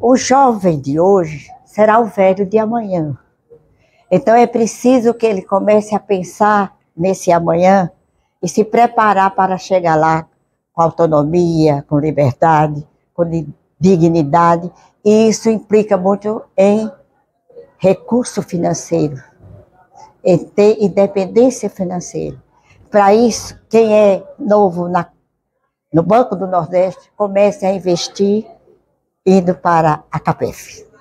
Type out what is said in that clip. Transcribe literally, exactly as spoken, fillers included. O jovem de hoje será o velho de amanhã. Então é preciso que ele comece a pensar nesse amanhã e se preparar para chegar lá com autonomia, com liberdade, com dignidade. E isso implica muito em recurso financeiro, em ter independência financeira. Para isso, quem é novo na, no Banco do Nordeste, comece a investir indo para a CAPEF.